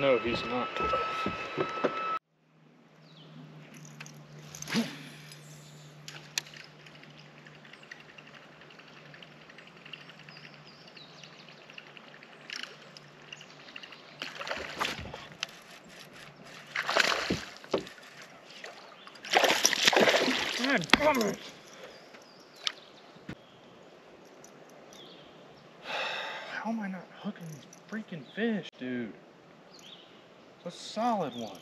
No, he's not. God damn it. How am I not hooking these freaking fish, dude? It's a solid one.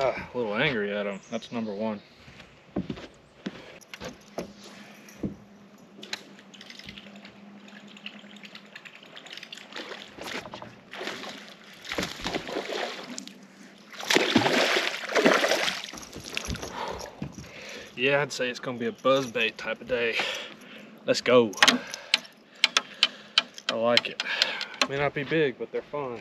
Ah, a little angry at him. That's number one. Yeah, I'd say it's gonna be a buzzbait type of day. Let's go. I like it. May not be big, but they're fun.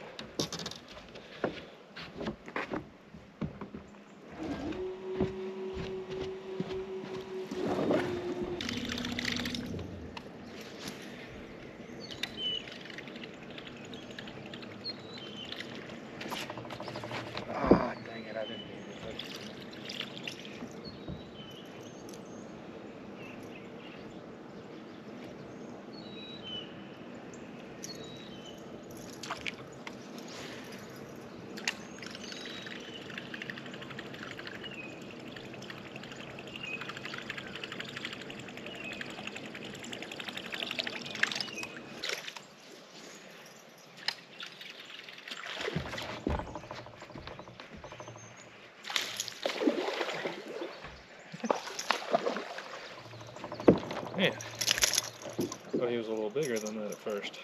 Man, I thought he was a little bigger than that at first.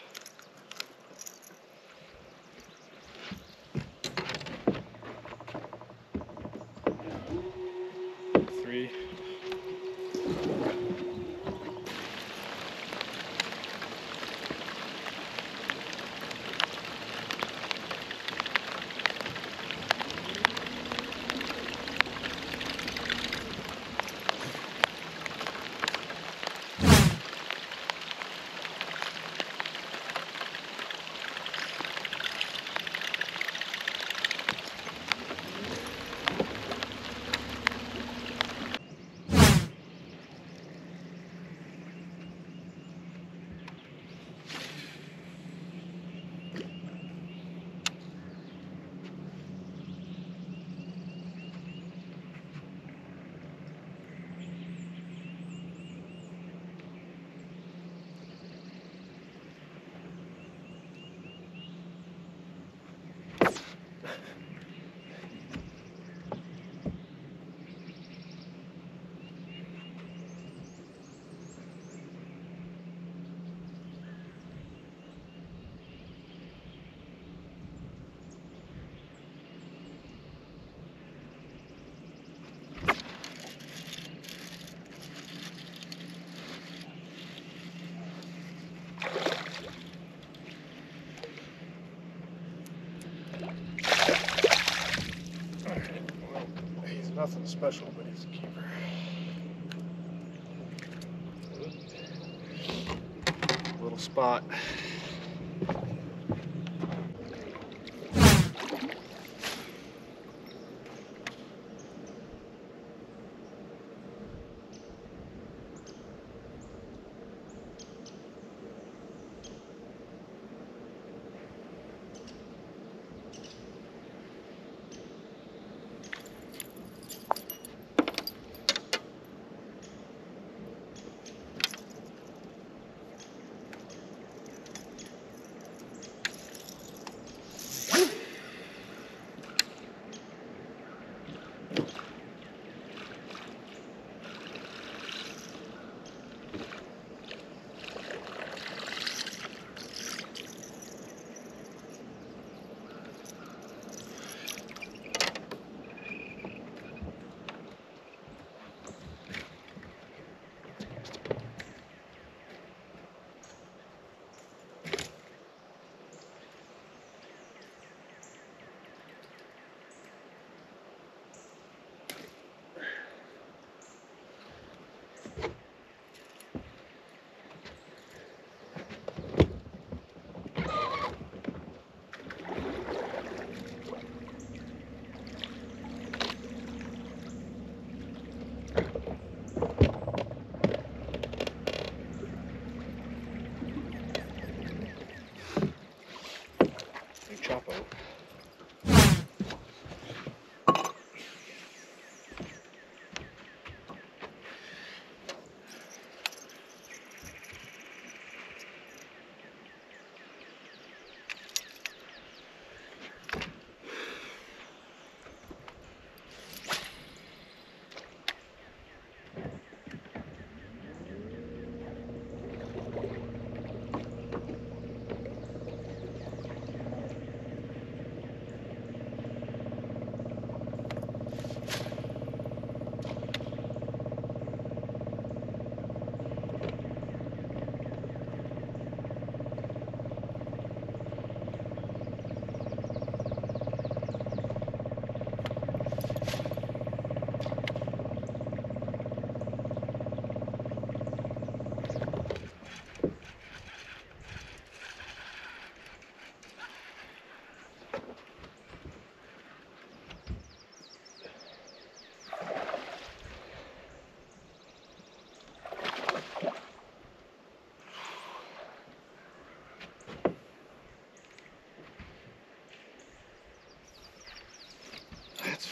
Three. Nothing special, but he's a keeper. Little spot.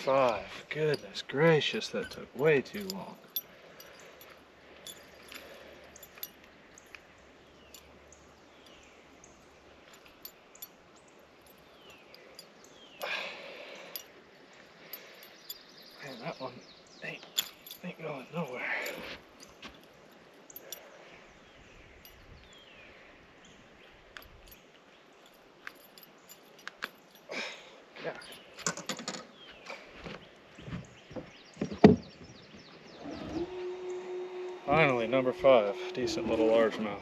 5. Goodness gracious, that took way too long. Man, that one ain't going nowhere. Yeah. Finally, number 5, decent little largemouth.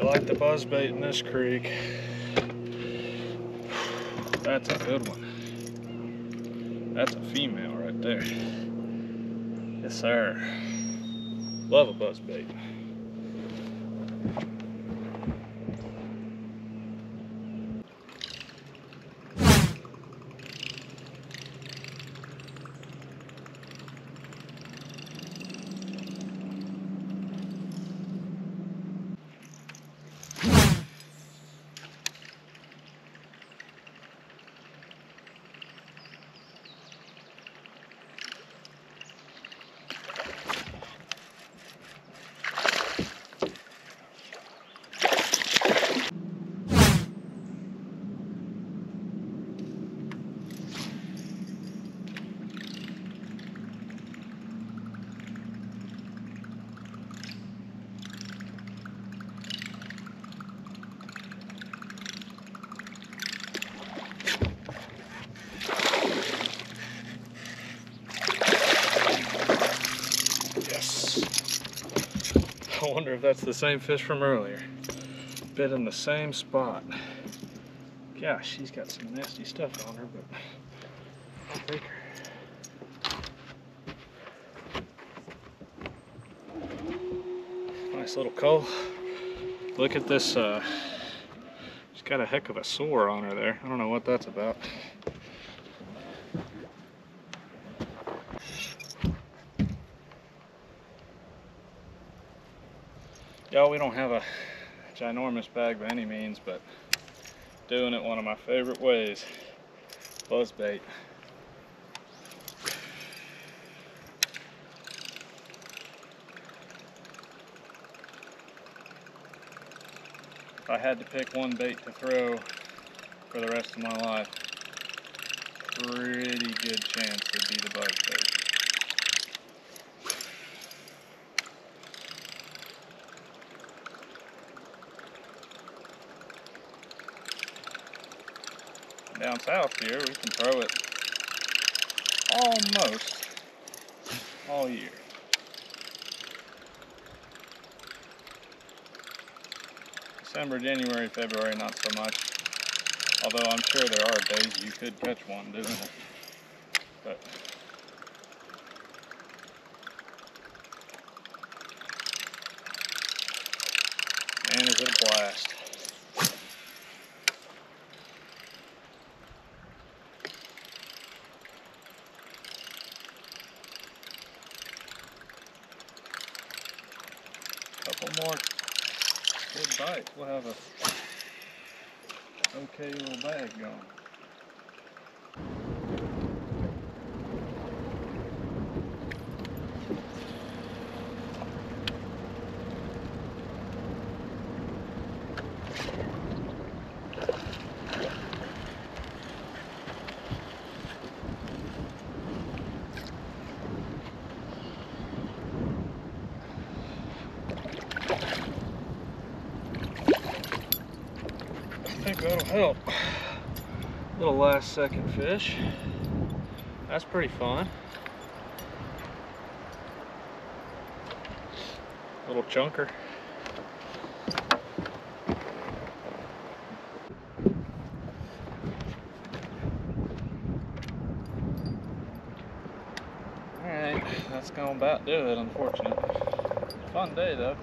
Well, the buzzbait in this creek. That's a good one. That's a female right there. Yes, sir. Love a buzzbait. I wonder if that's the same fish from earlier. Bit in the same spot. Gosh, she's got some nasty stuff on her, but I'll take her. Nice little coal. Look at this. She's got a heck of a sore on her there. I don't know what that's about. Y'all, we don't have a ginormous bag by any means, but doing it one of my favorite ways, buzzbait. If I had to pick one bait to throw for the rest of my life, pretty good chance it'd be the buzzbait. Down south here, we can throw it almost all year. December, January, February, not so much. Although I'm sure there are days you could catch one doing it. But man, is it a blast. more good bites, we'll have a okay little bag going. I think that'll help. Little last second fish. That's pretty fun. Little chunker. Alright, that's gonna about do it, unfortunately. Fun day though.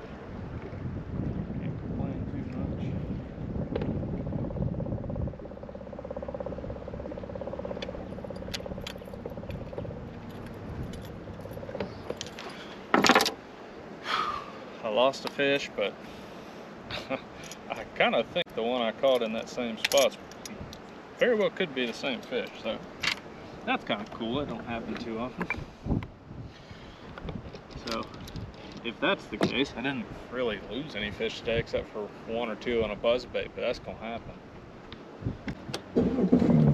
I lost a fish, but I kind of think the one I caught in that same spot very well could be the same fish, so that's kind of cool. It don't happen too often. So if that's the case, I didn't really lose any fish today except for one or two on a buzz bait, but that's gonna happen.